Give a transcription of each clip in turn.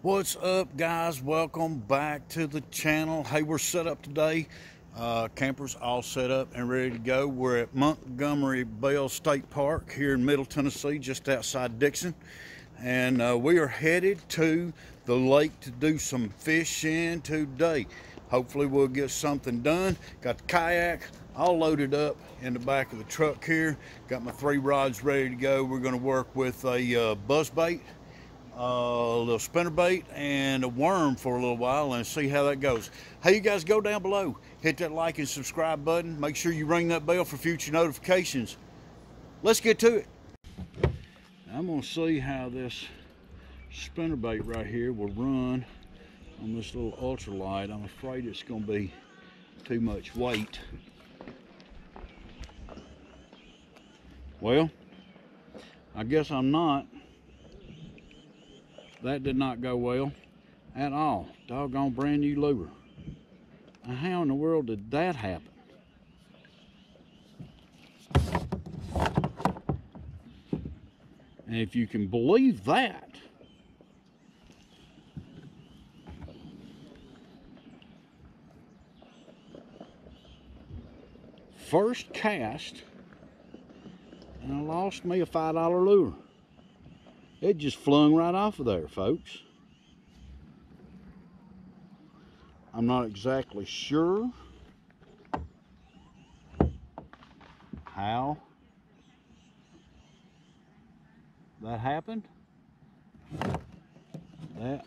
What's up, guys? Welcome back to the channel. Hey, we're set up today. Campers all set up and ready to go. We're at Montgomery Bell State Park here in Middle Tennessee, just outside Dixon. And we are headed to the lake to do some fishing today. Hopefully we'll get something done. Got the kayak all loaded up in the back of the truck here. Got my 3 rods ready to go. We're gonna work with a buzzbait, a little spinnerbait and a worm for a little while and see how that goes. Hey, you guys, go down below, hit that like and subscribe button. Make sure you ring that bell for future notifications. Let's get to it. I'm gonna see how this spinnerbait right here will run on this little ultralight. I'm afraid it's gonna be too much weight. Well, I guess I'm not. That did not go well at all. Doggone brand new lure. Now, how in the world did that happen? And if you can believe that, first cast, and I lost me a $5 lure. It just flung right off of there, folks. I'm not exactly sure how that happened. That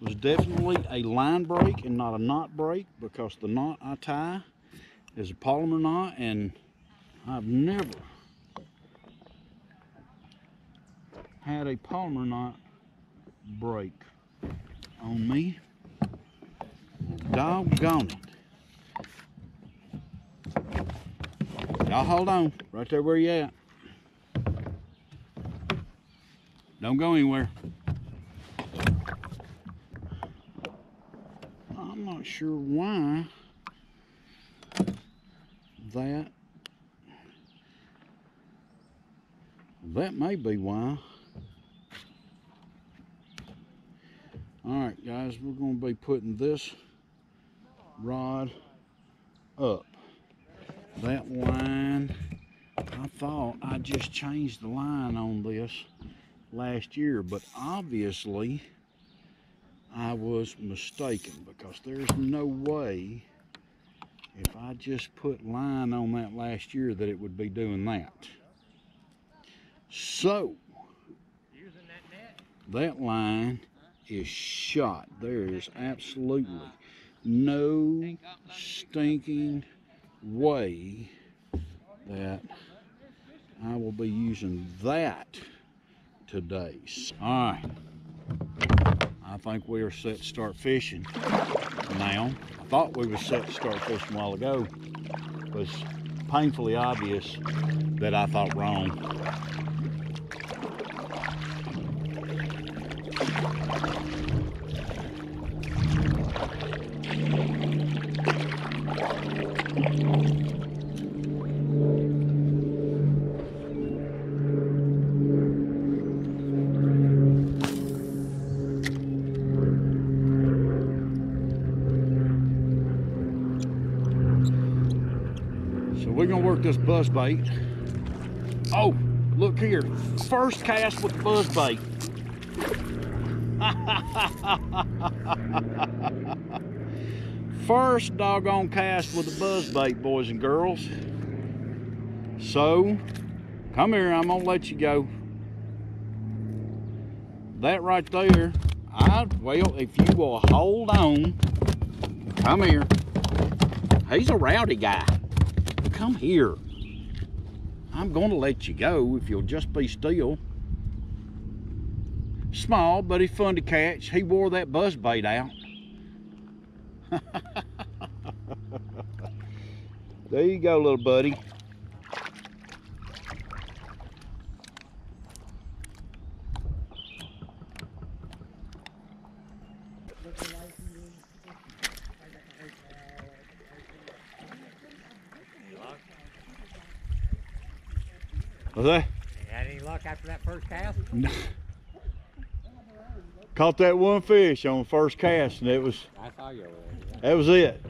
was definitely a line break and not a knot break, because the knot I tie is a polymer knot, and I've never had a polymer knot break on me. Doggone it. Y'all hold on, right there where you at. Don't go anywhere. I'm not sure why that may be why. All right, guys, we're going to be putting this rod up. That line, I thought I just changed the line on this last year, but obviously I was mistaken, because there's no way if I just put line on that last year that it would be doing that. So, that line is shot. There is absolutely no stinking way that I will be using that today. All right, I think we are set to start fishing now. I thought we were set to start fishing a while ago. It was painfully obvious that I thought wrong. We're gonna work this buzzbait. Oh, look here. First cast with the buzzbait. First doggone cast with the buzzbait, boys and girls. So, come here, I'm gonna let you go. That right there, well, if you will hold on, come here. He's a rowdy guy. Come here. I'm going to let you go if you'll just be still. Small, but he's fun to catch. He wore that buzzbait out. There you go, little buddy. Was that? Had any luck after that first cast? Caught that one fish on first cast, and it was, I saw you over there. That was it.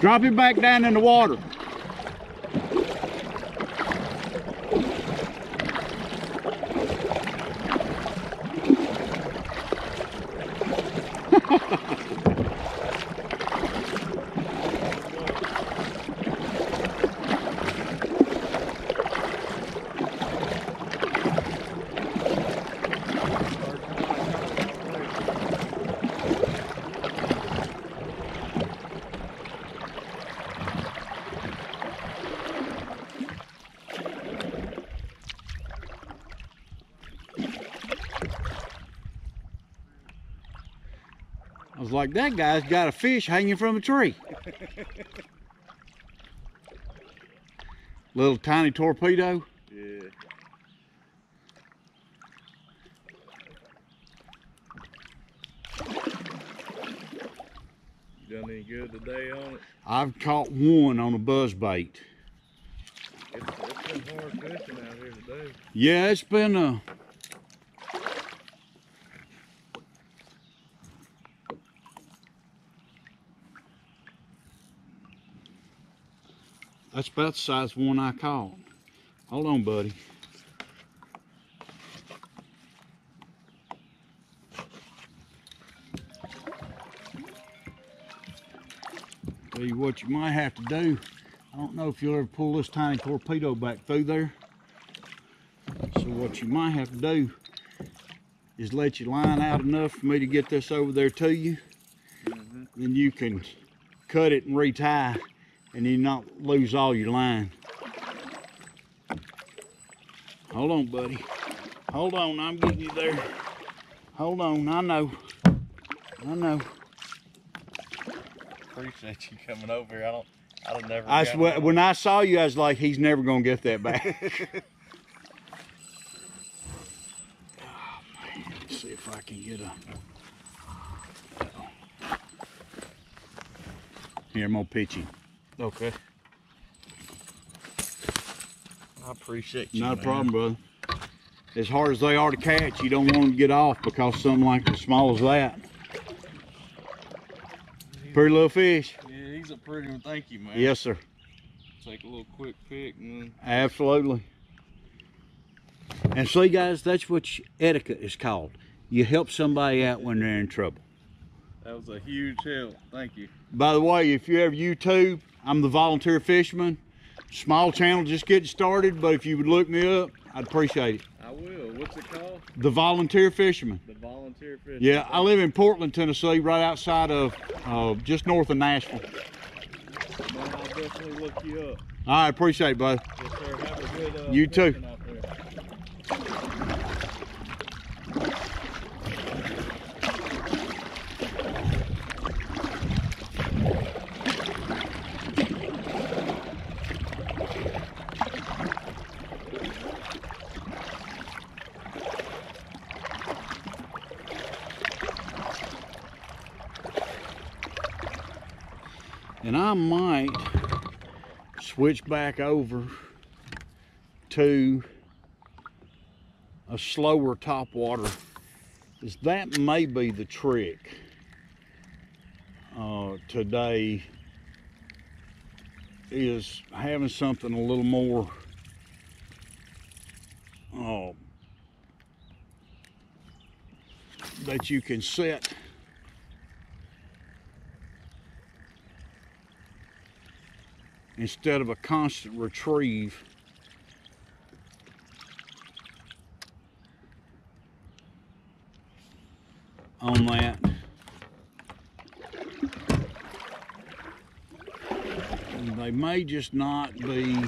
Drop him back down in the water. Like that guy's got a fish hanging from a tree. Little tiny torpedo. Yeah. You done any good today on it? I've caught one on a buzzbait. It's been hard fishing out here today. Yeah, it's been a... That's about the size one I caught. Hold on, buddy. Tell you what you might have to do. I don't know if you'll ever pull this tiny torpedo back through there. So what you might have to do is let your line out enough for me to get this over there to you. Then you can cut it and retie, and you not lose all your line. Hold on, buddy. Hold on, I'm getting you there. Hold on, I know. I know. Appreciate you coming over here. I don't never. When I saw you, I was like, he's never gonna get that back. Oh, man. Let's see if I can get a. Here, I'm gonna pitch him. Okay. I appreciate you. Not a problem, brother. As hard as they are to catch, you don't want them to get off because something like as small as that. Pretty little fish. Yeah, he's a pretty one. Thank you, man. Yes, sir. Take a little quick pick. And then... Absolutely. And see, guys, that's what etiquette is called. You help somebody out when they're in trouble. That was a huge help. Thank you. By the way, if you ever YouTube, I'm the Volunteer Fisherman. Small channel, just getting started, but if you would look me up, I'd appreciate it. I will. What's it called? The Volunteer Fisherman. The Volunteer Fisherman. Yeah, I live in Portland, Tennessee, right outside of, just north of Nashville. Man, I'll definitely look you up. I appreciate it, buddy. Yes, sir. Have a good you too. Out there. And I might switch back over to a slower top water, because that may be the trick today, is having something a little more that you can set instead of a constant retrieve. On that, and they may just not be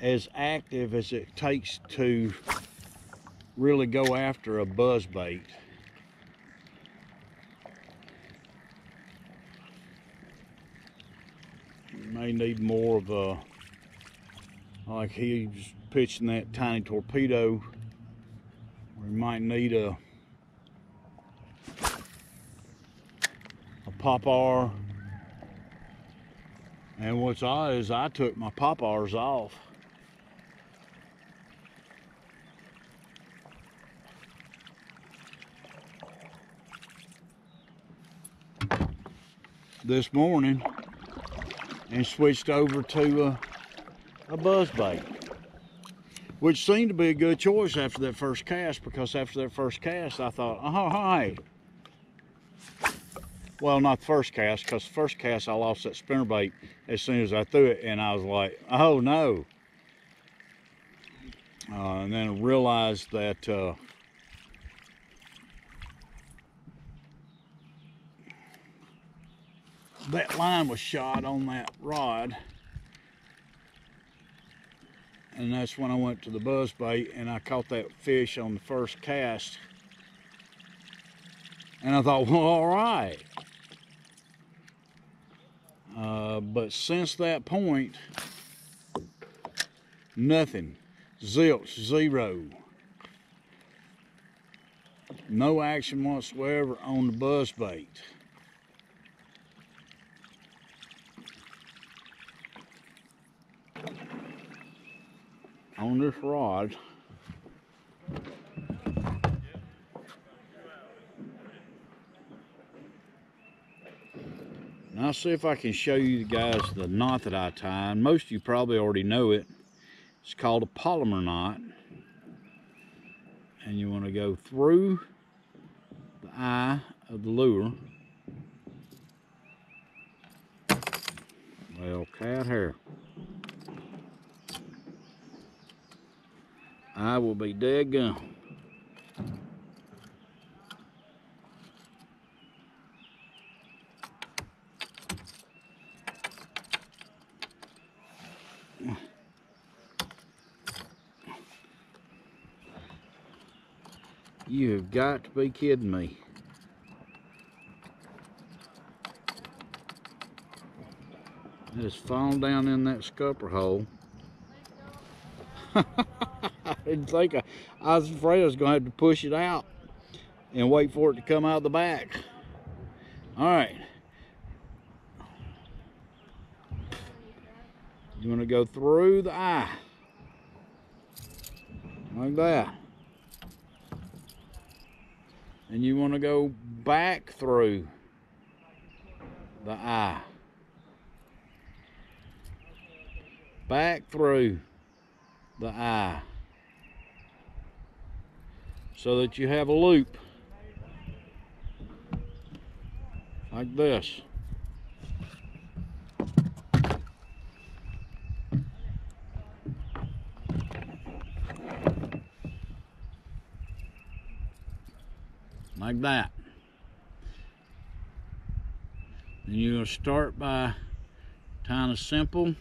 as active as it takes to really go after a buzzbait. You may need more of a, like he was pitching that tiny torpedo, we might need a pop R. And what's odd is I took my pop R's off. This morning and switched over to a buzzbait, which seemed to be a good choice after that first cast, because after that first cast I thought, oh, hi. Well, not the first cast, because the first cast I lost that spinnerbait as soon as I threw it, and I was like, oh no. And then I realized that that line was shot on that rod, and that's when I went to the buzzbait and I caught that fish on the first cast, and I thought, well, all right. But since that point, nothing, zilch, zero, no action whatsoever on the buzzbait. On this rod, and I'll see if I can show you guys the knot that I tie. Most of you probably already know it. It's called a polymer knot, and you want to go through the eye of the lure. Well, cat hair. I will be dead gone. You have got to be kidding me. It has fallen down in that scupper hole. I didn't think I was afraid I was going to have to push it out and wait for it to come out the back. All right. You want to go through the eye. Like that. And you want to go back through the eye. Back through the eye. So that you have a loop like this. Like that. And you're going to start by tying a simple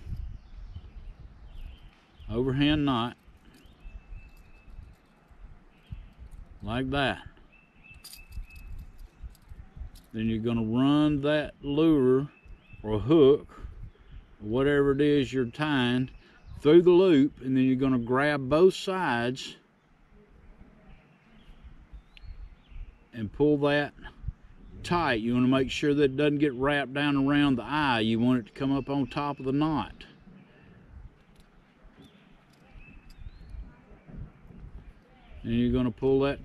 overhand knot. Like that. Then you're going to run that lure or hook, or whatever it is you're tying, through the loop, and then you're going to grab both sides and pull that tight. You want to make sure that it doesn't get wrapped down around the eye. You want it to come up on top of the knot. And you're going to pull that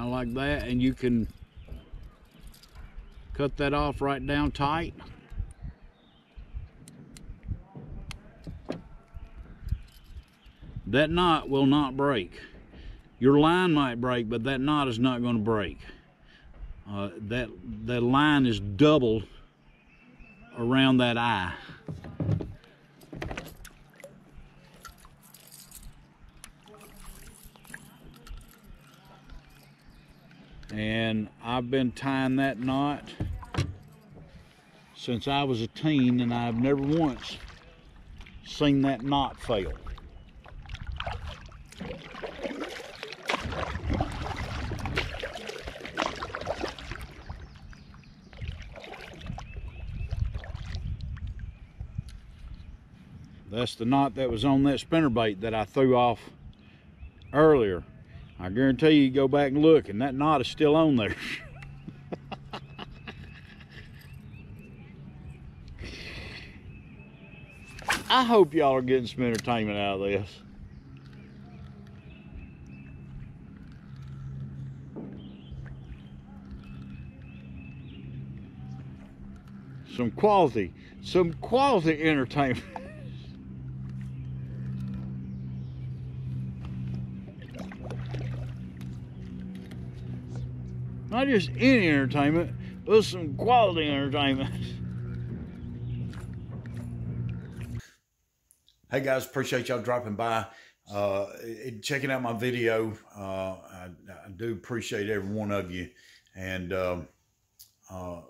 kind of like that, and you can cut that off right down tight. That knot will not break. Your line might break, but that knot is not going to break. That line is doubled around that eye. And I've been tying that knot since I was a teen, and I've never once seen that knot fail. That's the knot that was on that spinnerbait that I threw off earlier. I guarantee you, go back and look, and that knot is still on there. I hope y'all are getting some entertainment out of this. Some quality entertainment. Not just any entertainment, but some quality entertainment. Hey guys, appreciate y'all dropping by, checking out my video. I do appreciate every one of you, and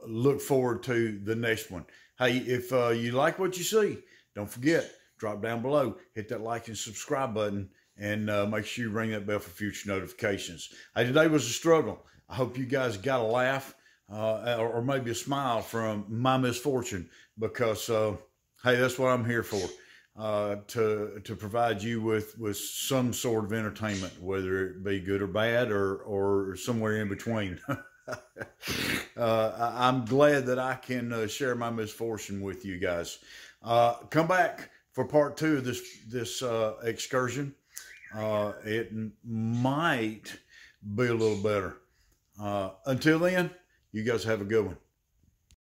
look forward to the next one. Hey, if you like what you see, don't forget, drop down below, hit that like and subscribe button, and make sure you ring that bell for future notifications. Hey, today was a struggle. I hope you guys got a laugh or maybe a smile from my misfortune, because, hey, that's what I'm here for, to provide you with some sort of entertainment, whether it be good or bad or somewhere in between. I'm glad that I can share my misfortune with you guys. Come back for part two of this excursion. It might be a little better. Until then, you guys have a good one.